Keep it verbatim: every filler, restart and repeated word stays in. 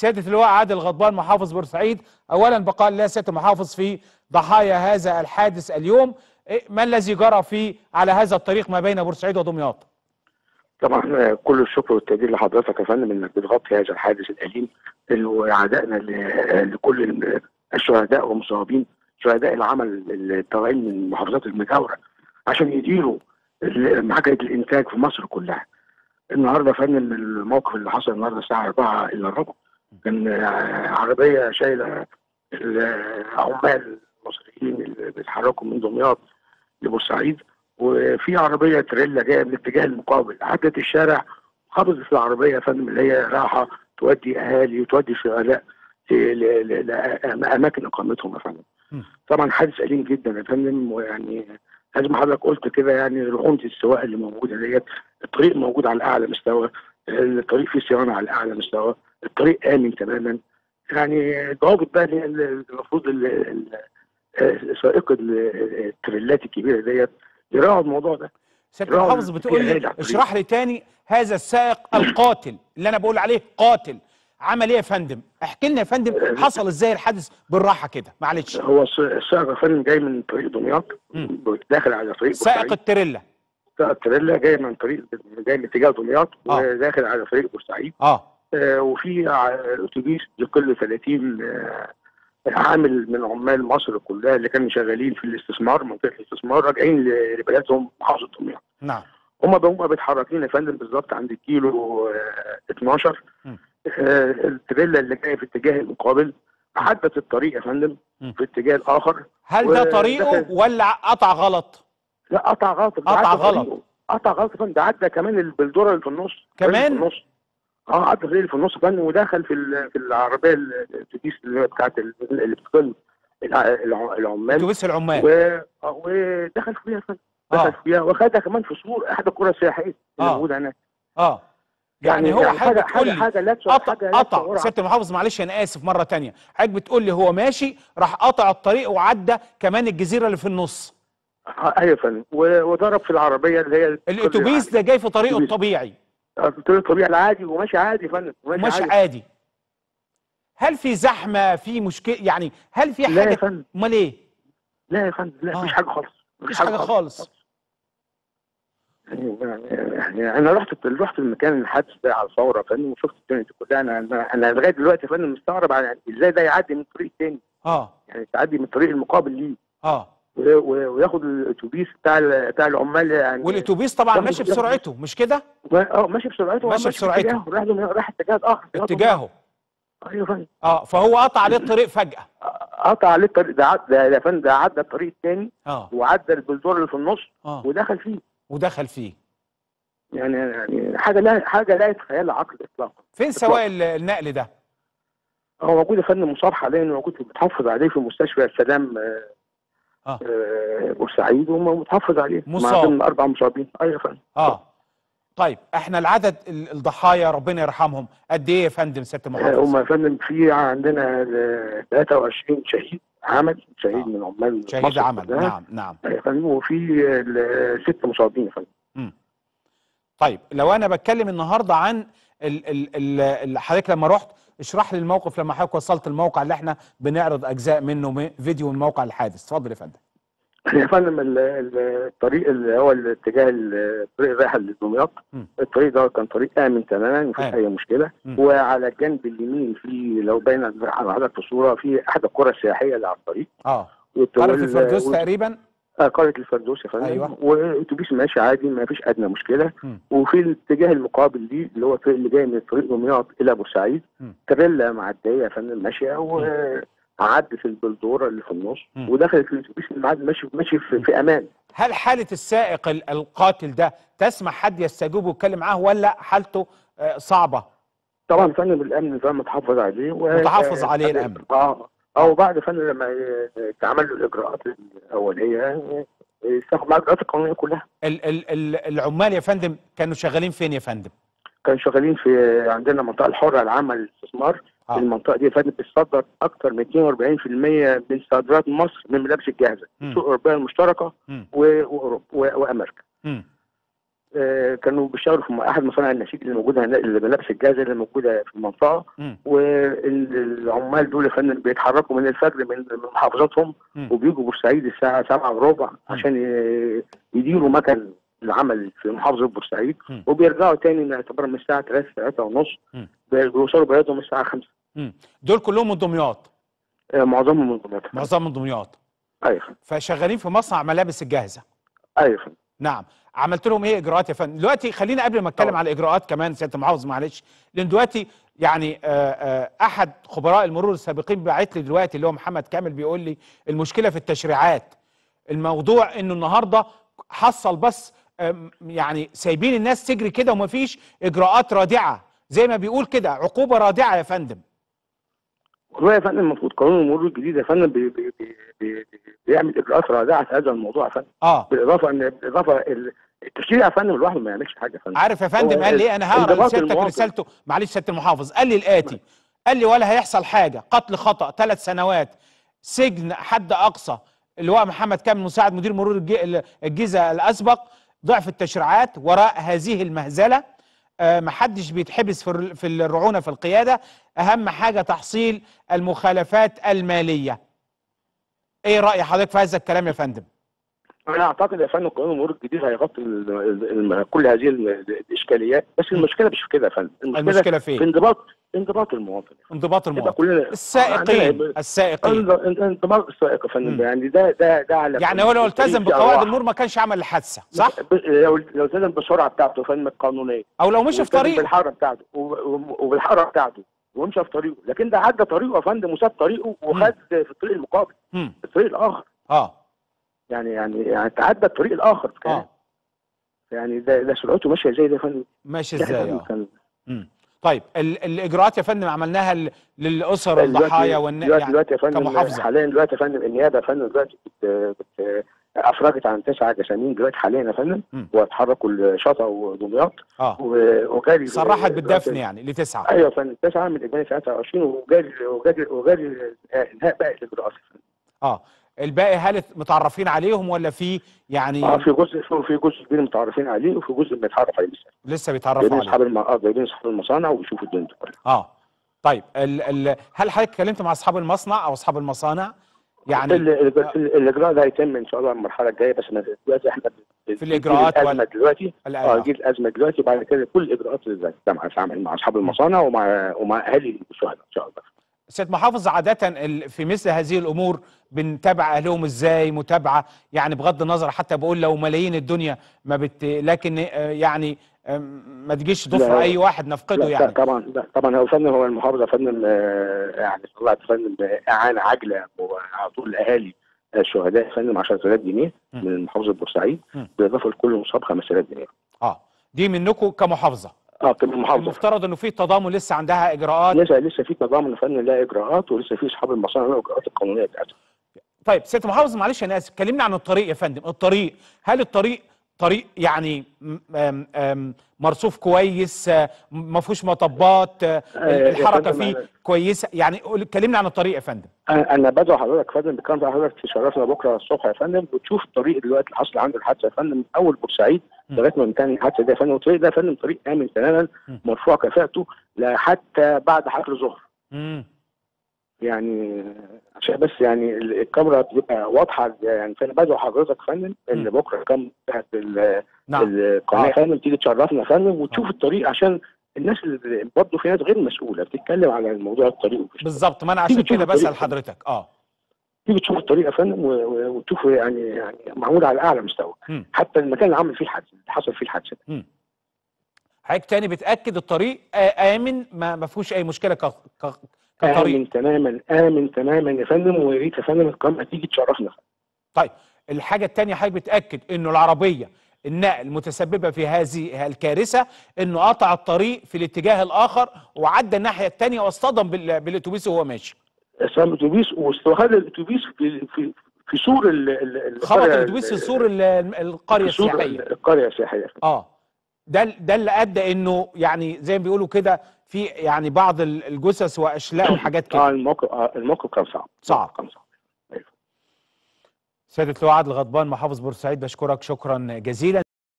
سيادة اللواء عادل الغضبان محافظ بورسعيد، أولا بقاء لنا سيادة المحافظ في ضحايا هذا الحادث اليوم، ما الذي جرى فيه على هذا الطريق ما بين بورسعيد ودمياط؟ طبعا كل الشكر والتقدير لحضرتك يا فندم انك بتغطي هذا الحادث الاليم وعدائنا لكل الشهداء والمصابين، شهداء العمل الطوعي من المحافظات المجاوره عشان يديروا حاجه الانتاج في مصر كلها. النهارده يا فندم الموقف اللي حصل النهارده الساعه أربعة إلا الربع كان عربيه شايله العمال المصريين اللي بيتحركوا من دمياط لبورسعيد، وفي عربيه تريلا جايه من الاتجاه المقابل عدت الشارع خبطت في العربيه يا فندم اللي هي رايحه تودي اهالي وتودي شهداء لاماكن اقامتهم يا فندم. طبعا حادث اليم جدا يا فندم، ويعني زي ما حضرتك قلت كده يعني رعونه السواق اللي موجوده ديت، الطريق موجود على اعلى مستوى، الطريق فيه صيانه على اعلى مستوى، الطريق امن تماما. يعني ضوابط بقى المفروض سائق التريلات الكبيره ديت يراعوا الموضوع ده. سيادة المحافظ بتقول لي اشرح لي تاني هذا السائق القاتل اللي انا بقول عليه قاتل عمل ايه يا فندم؟ احكي لنا يا فندم حصل ازاي الحادث بالراحه كده معلش. هو السائق يا فندم جاي من طريق دمياط داخل على طريق سائق التريلا سائق التريلا جاي من طريق جاي من اتجاه دمياط آه. وداخل على طريق بورسعيد اه, آه وفي اتوبيس يقل ثلاثين آه عامل من عمال مصر كلها اللي كانوا شغالين في الاستثمار منطقه الاستثمار راجعين لبلادهم محافظه دمياط. نعم. هم هم متحركين يا فندم بالظبط عند الكيلو اتناشر آه التريلا اللي جايه في اتجاه المقابل عدت الطريق يا فندم في اتجاه الاخر. هل ده طريقه ولا قطع غلط؟ لا قطع غلط قطع غلط قطع غلط يا فندم، ده عدى كمان البلدوره اللي في النص كمان؟ في النص اه عدى الطريق اللي في النص فن ودخل في في العربيه الاتوبيس اللي هي بتاعت اللي بتقل العمال اتوبيس العمال ودخل فيها يا فندم دخل آه. فيها وخدها كمان في سور احدى القرى السياحيه اللي موجوده هناك اه يعني, يعني هو يعني حاجه حاجه, حاجة لابسه قطع قطع سياده المحافظ معلش انا اسف مره ثانيه، حضرتك بتقول لي هو ماشي راح قطع الطريق وعدى كمان الجزيره اللي في النص ايوه يا فندم وضرب في العربيه اللي هي الاتوبيس ده جاي في طريقه الطبيعي الطريق الطبيعي العادي وماشي عادي يا فندم وماشي عادي. عادي هل في زحمه في مشكله يعني هل في حاجه؟ امال ايه؟ لا يا فندم لا مفيش آه. حاجه خالص مفيش حاجه, حاجة خالص, خالص. يعني انا رحت رحت المكان الحادث ده على الفور يا فندم وشفت الدنيا دي كلها. انا انا لغايه دلوقتي يا فندم مستغرب ازاي ده يعدي من الطريق الثاني اه يعني تعدي من الطريق المقابل ليه اه وياخد الاتوبيس بتاع بتاع العمال يعني والاتوبيس طبعا ماشي بسرعته مش كده؟ اه ماشي بسرعته ماشي بسرعته راح اتجاه الاخر اتجاهه ايوه فندم اه فهو قطع عليه الطريق فجأه قطع عليه الطريق ده يا فندم ده عدى الطريق الثاني اه وعدى البلدور اللي في النص آه. ودخل فيه ودخل فيه يعني يعني حاجه لا حاجه لا يتخيلها عقل اطلاقا. فين سواق النقل ده؟ هو موجود يا فندم مصاب حاليا موجود بتحافظ عليه في مستشفى السلام اه بورسعيد ومتحفظ عليه مصاب مع اربع مصابين ايوه يا فندم اه طيب احنا العدد الضحايا ربنا يرحمهم قد ايه يا فندم سياده المحافظ؟ هم يا فندم في عندنا ثلاثة وعشرين شهيد عمل شهيد آه. من عمال شهيد عمل ده. نعم نعم يا فندم وفي ست مصابين يا فندم. امم طيب لو انا بتكلم النهارده عن حضرتك لما رحت اشرح لي الموقف لما حضرتك وصلت الموقع اللي احنا بنعرض اجزاء منه فيديو من موقع الحادث، اتفضل يا فندم. يا فندم الطريق اللي هو الاتجاه الطريق رايح لدمياط، الطريق ده كان طريق امن تماما مفيش اي مشكله، م. وعلى الجنب اليمين في لو باين على حضرتك في الصوره في احد القرى السياحيه اللي على الطريق اه قريه الفردوس و... تقريبا قريه الفردوس يا فندم أيوة. واتوبيس ماشي عادي ما فيش ادنى مشكله م. وفي الاتجاه المقابل ليه اللي هو الطريق اللي جاي من طريق دمياط الى بورسعيد تريلا معديه يا فندم ماشيه وعدت البلدوره اللي في النص م. ودخلت الاتوبيس اللي ماشي ماشي في, في امان. هل حاله السائق القاتل ده تسمح حد يستجوبه ويتكلم معاه ولا حالته صعبه؟ طبعا يا فندم الامن ده متحفظ عليه متحفظ عليه الامن اه أو بعد فن لما تعمل له الإجراءات الأولية يستخدم الإجراءات القانونية كلها. ال ال العمال يا فندم كانوا شغالين فين يا فندم؟ كانوا شغالين في عندنا منطقة الحرة العامة للاستثمار آه. المنطقة دي يا فندم بتصدر أكثر من اثنين وأربعين بالمئة من صادرات مصر من الملابس الجاهزة، السوق الأوروبية المشتركة وأوروبا وأمريكا. م. كانوا بيشتغلوا في احد مصانع النسيج اللي موجوده، الملابس الجاهزه اللي موجوده في المنطقه، والعمال دول فن بيتحركوا من الفجر من محافظاتهم وبيجوا بورسعيد الساعه سبعة وربع عشان يديروا مكن العمل في محافظه بورسعيد، وبيرجعوا تاني نعتبر من الساعه ثلاثة ثلاثة ونص بيوصلوا بلدهم الساعه خمسة. دول كلهم من دمياط؟ معظمهم من دمياط. معظمهم من دمياط. ايوه. فشغالين في مصنع ملابس الجاهزه. ايوه. نعم. عملت لهم ايه اجراءات يا فندم؟ دلوقتي خلينا قبل ما اتكلم على الاجراءات كمان سياده المحافظ معلش، لان دلوقتي يعني احد خبراء المرور السابقين باعت لي دلوقتي اللي هو محمد كامل بيقول لي المشكله في التشريعات. الموضوع انه النهارده حصل بس يعني سايبين الناس تجري كده ومفيش اجراءات رادعه زي ما بيقول كده، عقوبه رادعه يا فندم. والله يا فندم المفروض قانون المرور الجديد يا فندم بي بي بي بي بيعمل اجراءات رادعه في هذا الموضوع يا فندم. اه بالاضافه ان بالاضافه التشريع يا فندم لوحده ما يعملش حاجه يا فندم. عارف يا فندم قال لي انا هقرا لسيادتك رسالته معلش سياده المحافظ، قال لي الاتي، قال لي ولا هيحصل حاجه، قتل خطا، ثلاث سنوات سجن حد اقصى، اللي هو محمد كامل مساعد مدير مرور الجيزه الاسبق، ضعف التشريعات وراء هذه المهزله، محدش بيتحبس في في الرعونه في القياده، اهم حاجه تحصيل المخالفات الماليه. ايه راي حضرتك في هذا الكلام يا فندم؟ انا اعتقد يا فندم قانون المرور الجديد هيغطي كل هذه الاشكاليات، بس المشكله مش في كده يا فندم، المشكله, المشكله في, في انضباط انضباط المواطن انضباط المواطن السائقين السائقين انضباط السائق يا فندم. يعني ده ده ده على يعني هو لو التزم بقواعد المرور ما كانش عمل الحادثه صح؟ لو لو التزم بالسرعه بتاعته يا فندم القانونيه، او لو مشى في طريقه بالحاره بتاعته وبالحاره بتاعته ومشى في طريقه، لكن ده عدى طريقه يا فندم وساب طريقه وخد في الطريق المقابل في الطريق الاخر. اه يعني يعني يعني تعدى الطريق الاخر كمان. آه. يعني ده ده سرعته ماشيه ازاي ده يا فندم؟ ماشي ازاي اه. طيب الاجراءات يا فندم عملناها للاسر الضحايا والن دلوقتي يعني كمحافظه حاليا دلوقتي يا فندم النيابه يا فندم دلوقتي افرجت عن تسعه جسامين دلوقتي حاليا يا فندم واتحركوا لشطا ودمياط. اه وجاري صرحت بالدفن يعني لتسعه. ايوه يا فندم تسعه من اجمالي ثلاثة وعشرين وجاري وجاري وجاري انهاء باقي الاجراءات. اه الباقي هل متعرفين عليهم ولا في يعني؟ اه في جزء في جزء كبير متعرفين عليه وفي جزء بيتعرف عليه لسه. لسه بيتعرفوا عليه. جايبين اصحاب المصانع جايبين اصحاب المصانع وبيشوفوا الدنيا كلها. اه طيب ال ال هل حضرتك اتكلمت مع اصحاب المصنع او اصحاب المصانع؟ يعني الاجراء ده هيتم ان شاء الله المرحله الجايه، بس دلوقتي احنا في الاجراءات الازمه دلوقتي اه جيل الازمه دلوقتي وبعد كده كل الاجراءات اللي هتتعمل مع اصحاب المصانع ومع ومع اهالي الشهداء ان شاء الله. سيد محافظ عادة في مثل هذه الأمور بنتابع أهلهم إزاي؟ متابعة يعني بغض النظر حتى بقول لو ملايين الدنيا ما بت لكن يعني ما تجيش ضفر أي واحد نفقده يعني. لا طبعا لا طبعا هو فندم هو المحافظة فندم يعني طلعت فندم إعانة عاجلة على طول الأهالي الشهداء فندم عشرة آلاف جنيه من محافظة بورسعيد بالإضافة لكل مصاب خمسة آلاف جنيه. اه دي منكم كمحافظة؟ اه كمحافظه. المفترض انه في تضامن لسه عندها اجراءات. لسه لسه في تضامن فني لها اجراءات ولسه في اصحاب المصانع لها اجراءات القانونيه بتاعتها. طيب سياده المحافظ معلش انا اسف، كلمنا عن الطريق يا فندم، الطريق هل الطريق طريق يعني آم آم مرصوف كويس ما فيهوش مطبات الحركه فيه كويسه يعني كلمنا عن الطريق يا فندم. انا بدعو حضرتك يا فندم بكلام حضرتك تشرفنا بكره الصبح يا فندم وتشوف الطريق دلوقتي اللي حصل عنده الحادثه يا فندم من اول بورسعيد لغايه ما انتهى الحادثه دي يا فندم. الطريق ده يا فندم طريق امن تماما مرفوع كفاءته لحتى بعد حفل الظهر. يعني عشان بس يعني الكاميرا تبقى واضحه يعني فانا بدعو حضرتك يا فندم ان بكره كام بتاعت القناه يا فندم تيجي تشرفنا يا فندم وتشوف نعم. الطريق عشان الناس اللي برضه في ناس غير مسؤوله بتتكلم على الموضوع الطريق بالظبط. ما انا عشان كده بسال حضرتك اه تيجي تشوف الطريق يا فندم وتشوف يعني يعني معمول على اعلى مستوى م. حتى المكان اللي عمل فيه الحادثه اللي حصل فيه الحادثه ده. حضرتك تاني بتاكد الطريق امن ما فيهوش اي مشكله ك... ك... كطريق. آمن تماما آمن تماما يا فندم ويا ريت يا فندم القمه تيجي تشرفنا. طيب الحاجه الثانيه حضرتك بتاكد انه العربيه النقل المتسببه في هذه الكارثه انه قطع الطريق في الاتجاه الاخر وعدى الناحيه الثانيه واصطدم بالاتوبيس وهو ماشي. اصطدم بالاتوبيس واستخد الاتوبيس في في في سور ال خبط الاتوبيس في سور القريه السياحيه. القريه السياحيه اه ده ده اللي ادى انه يعني زي ما بيقولوا كده في يعني بعض الجثث واشلاء وحاجات كده. اه الموقف اه الموقف كان صعب صعب كان صعب. سيادة اللواء عادل الغضبان محافظ بورسعيد بشكرك شكرا جزيلا.